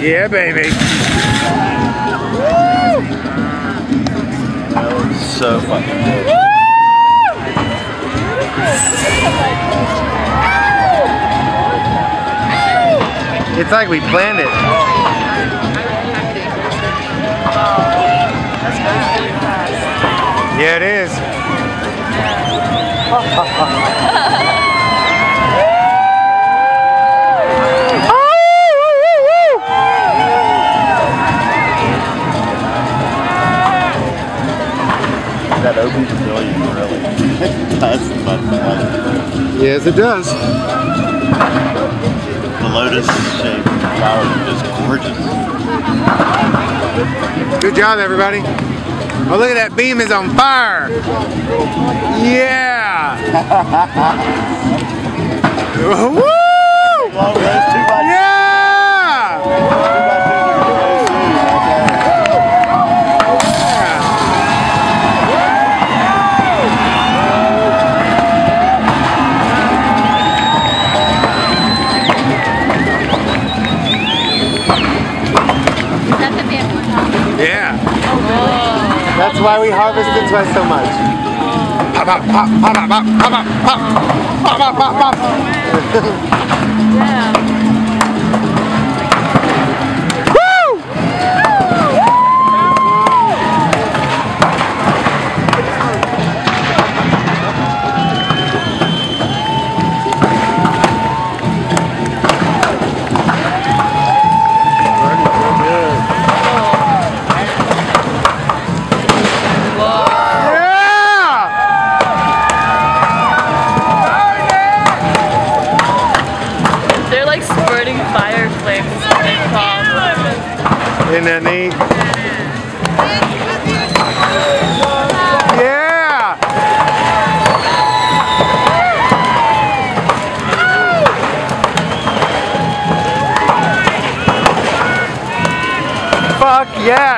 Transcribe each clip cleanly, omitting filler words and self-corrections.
Yeah, baby. That was so fucking good. It's like we planned it. Yeah, it is. That opens a billion, really. That's fun. Yes, it does. The lotus-shaped flower is just gorgeous. Good job, everybody. Oh, look at that beam is on fire. Yeah. Woo! Yeah. That's why we harvested twice so much. Pop, pop, pop, pop, pop, pop, pop, pop, pop, pop, pop. Woo! Isn't that neat? Yeah! Fuck yes!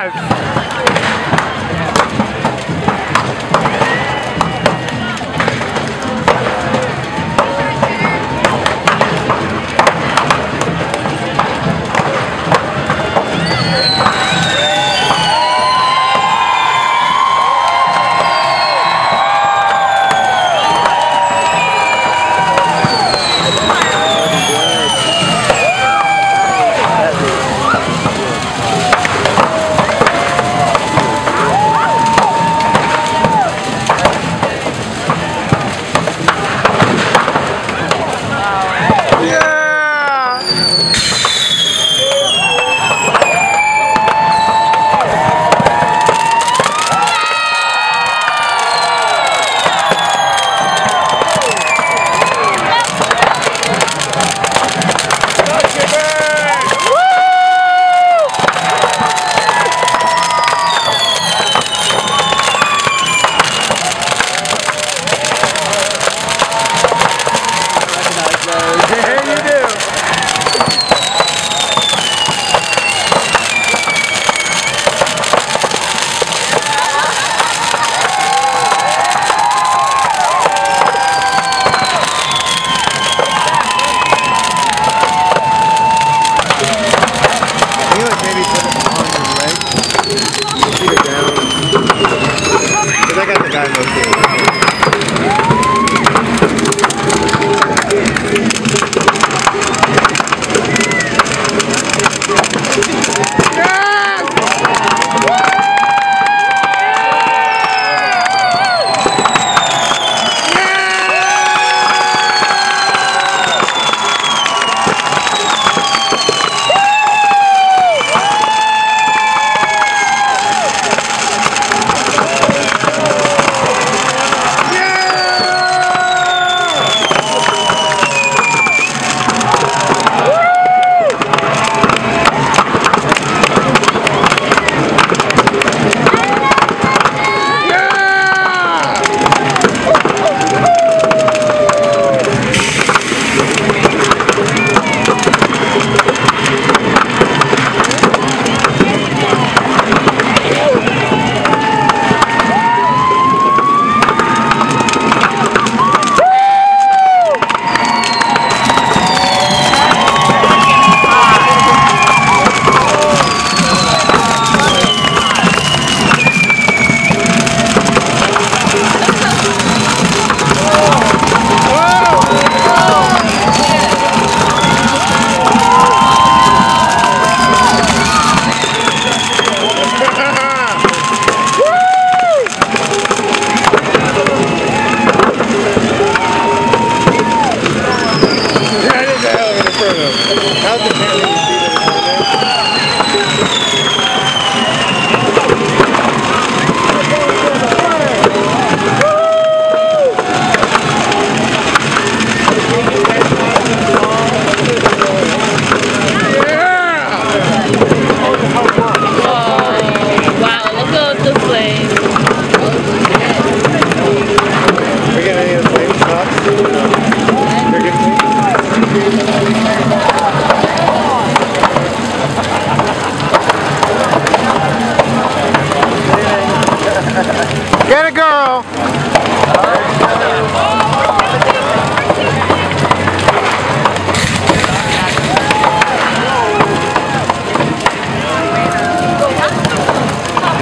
Get a girl. The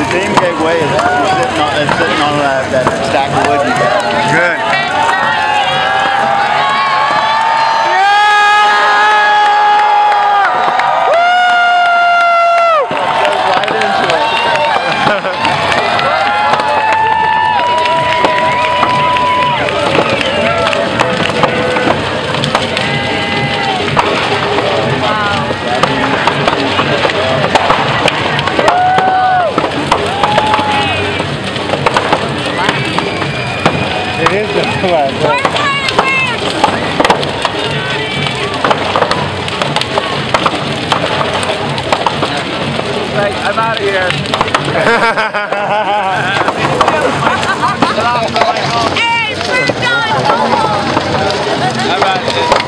same gave way is sitting on that stack of wood you got. Good. I'm out of here. Hey, we're done. I'm out of here.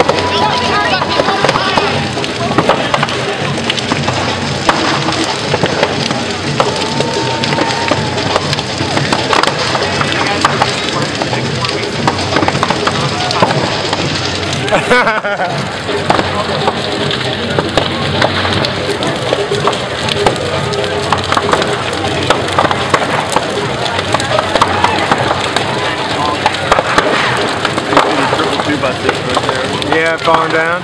Yeah, falling down.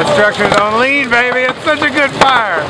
Instructions on lead, baby. It's such a good fire.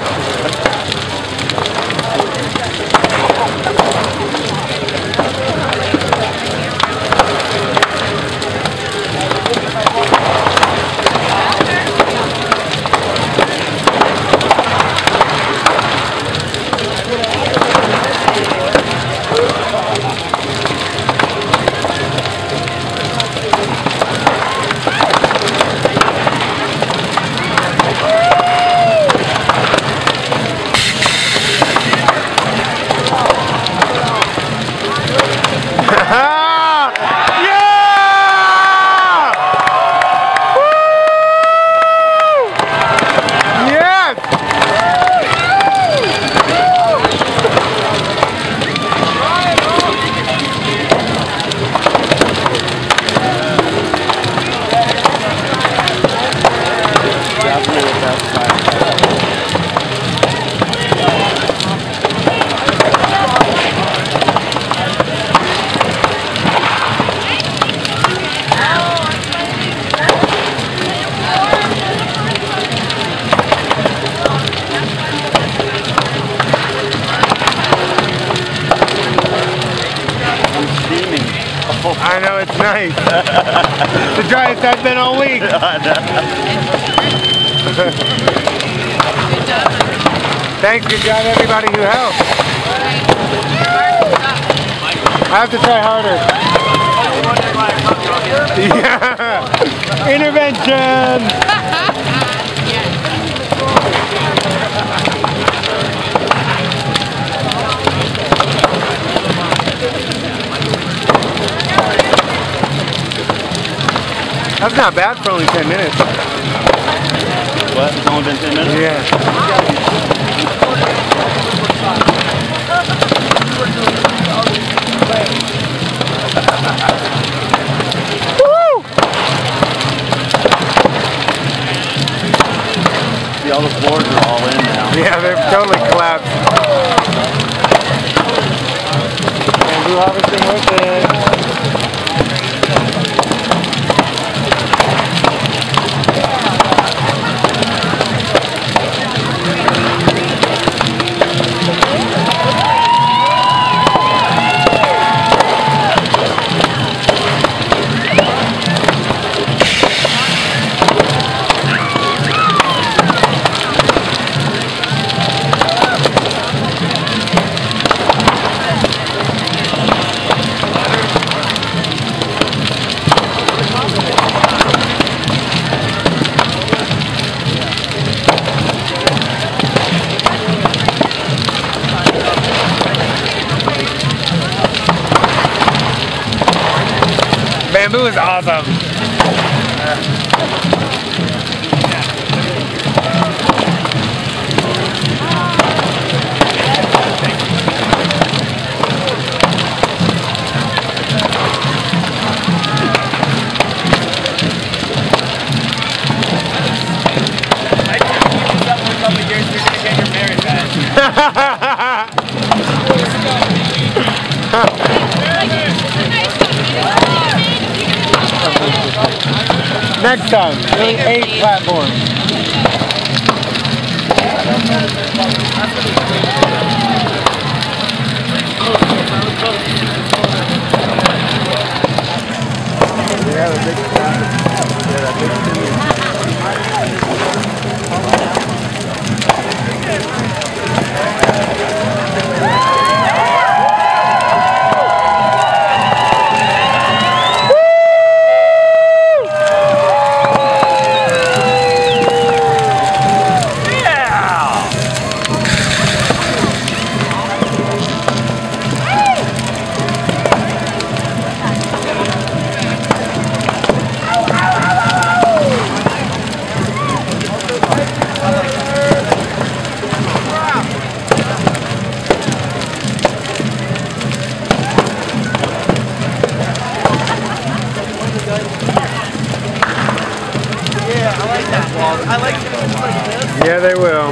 I know, it's nice. The driest I've been all week. Thanks, good job everybody who helped. I have to try harder. Yeah. Intervention! That's not bad for only 10 minutes. What? It's only been 10 minutes? Yeah. Woo! See, all the floors are all in now. Yeah, they're totally collapsed. And blue harvesting with it. Bamboo is awesome. Next time, doing 8 platforms. Yeah, they will.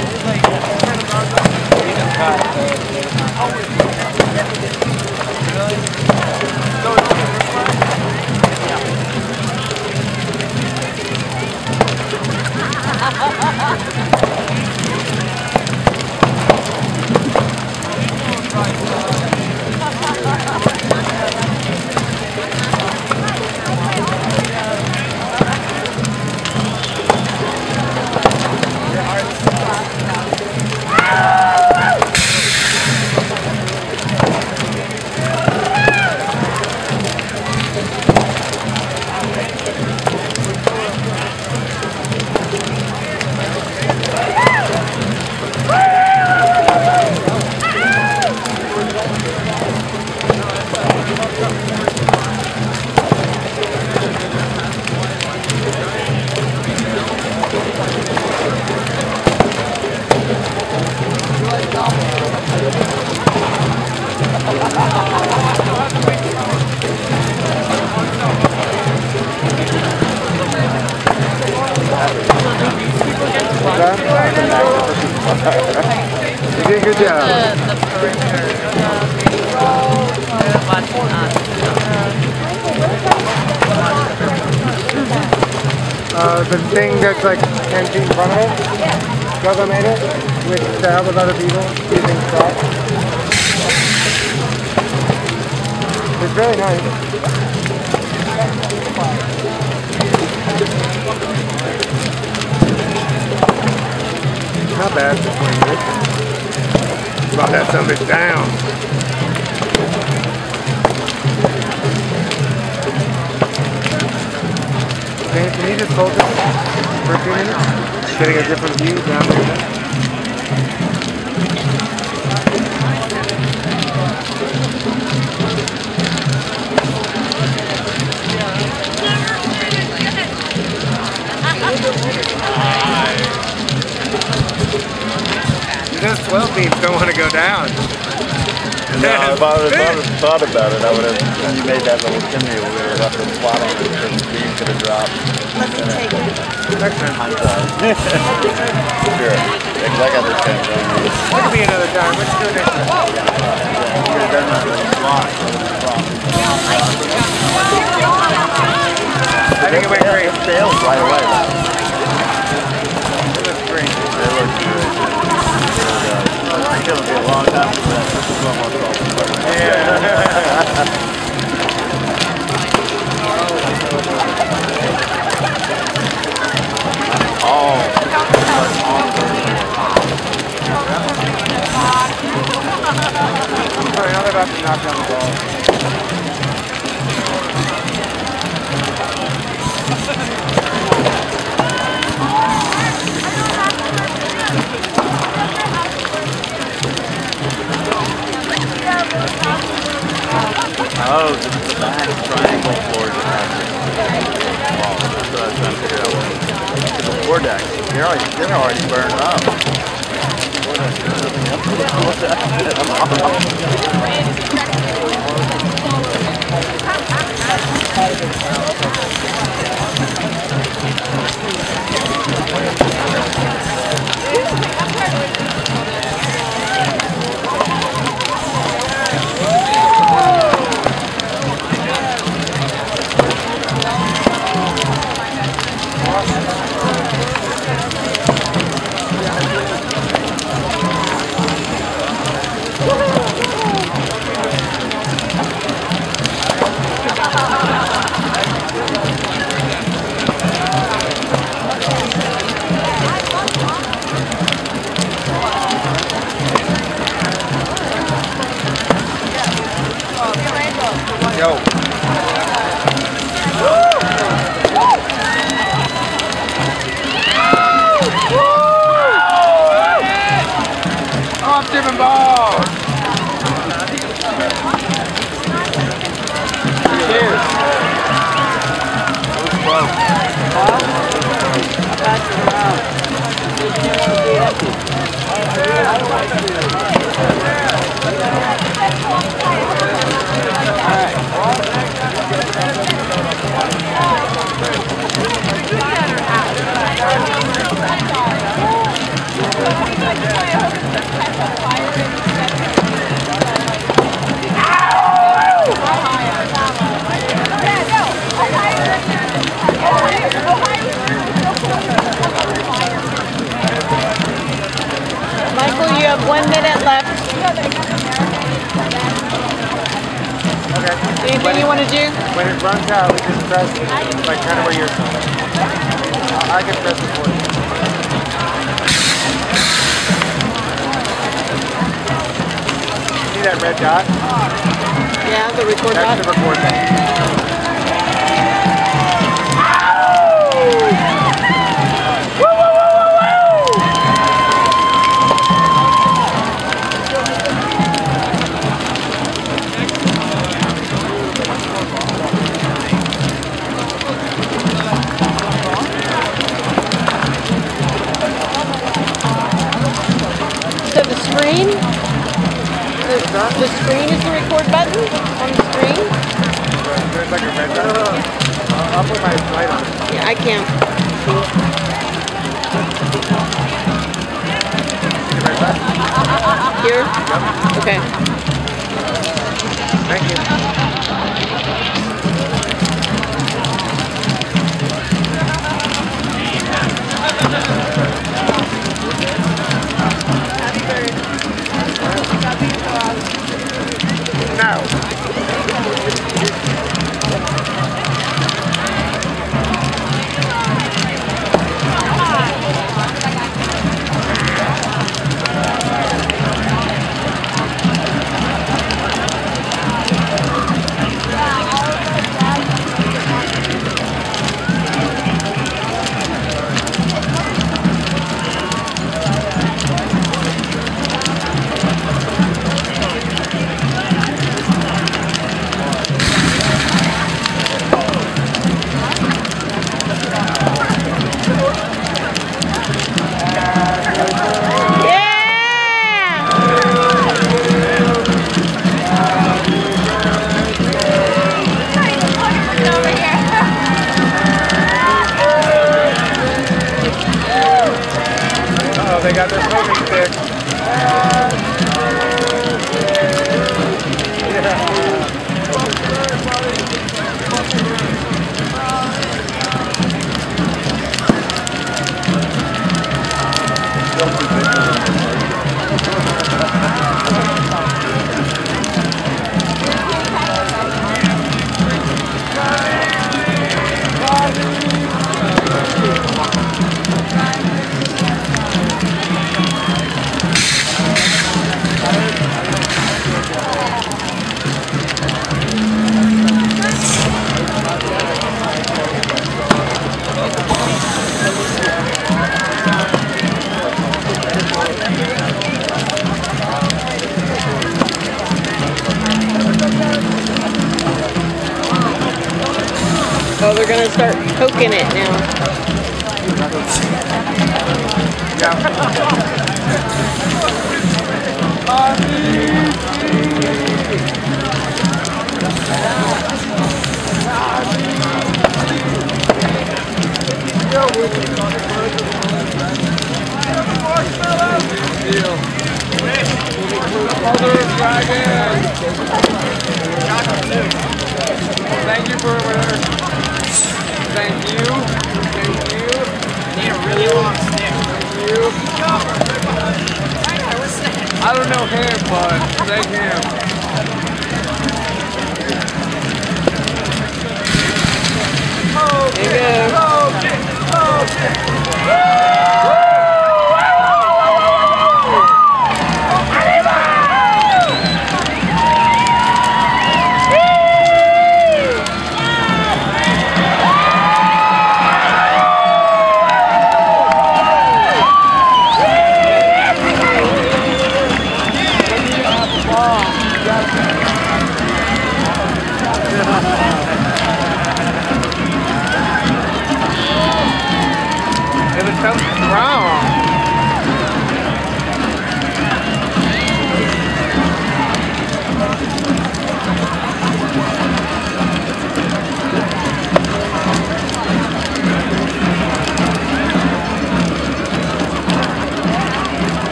The thing that's like empty in front of it, Gogo made it, with the help of other people, using stuff. It's really nice. Not bad. Brought that son of a bitch down. Can you just hold it for a few minutes? Getting a different view down there. Those 12 beams don't want to go down. No, if I would have thought about it, I would have made that little chimney where we would have left a spot on it and the beam could have dropped. Let me take it. Next time. Sure. I got this time. It'll be another time. Let's do it next time. We're going to done that. I think it went great. It failed right away. It looks great. It looks good. It's going to be a long time for that. This is almost all the time. Yeah. I'm sorry, I'm about to knock down the ball. Oh, this is the back triangle floor deck. Floor deck. They're already burned up. I'm 1 minute left. Okay. Anything you want to do? When it runs out, we just press it, like kind of where you're from. I can press it for you. See that red dot? Yeah, the record dot. That's the record dot. The screen is the record button on the screen. There's like a red button. I'll put my light on it. Yeah, I can. See the red button? Here? Yep. Okay. Thank you. Oh, they're gonna start poking it now. Thank you for whatever. Thank you. Thank you. Need a really long stick. Thank you. I don't know him, but thank him. Oh, there you go. Oh, shit. Oh, shit. Woo! Woo! Woo! Woo! Woo!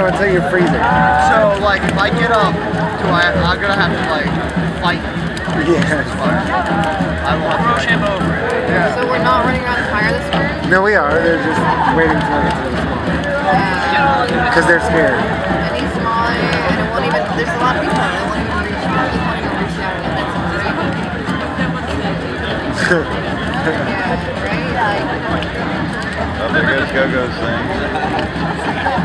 Until you're freezing. So, like, if I get up do I'm gonna have to like fight. Yeah. I will push him over. Yeah. So we're not running around the fire this turn? No, we are. They're just waiting until I get to the small. Yeah. Because they're scared. And he's smaller, and it won't even. There's a lot of people that won't even reach out. They won't even reach out. That's yeah, right? Like. Oh, there goes Go-Go's thing.